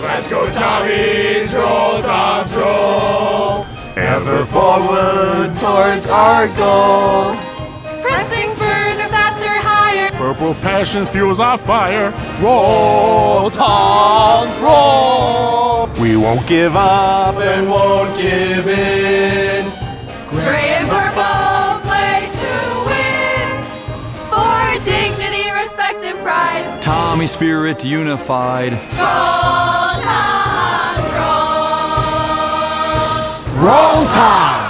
Let's go Tommies, roll Toms, roll, ever forward towards our goal. Pressing further, faster, higher, purple passion fuels our fire. Roll Toms, roll, we won't give up and won't give in. Gray and purple play to win, for dignity, respect and pride, Tommy spirit unified. Roll Toms, roll! Roll Toms!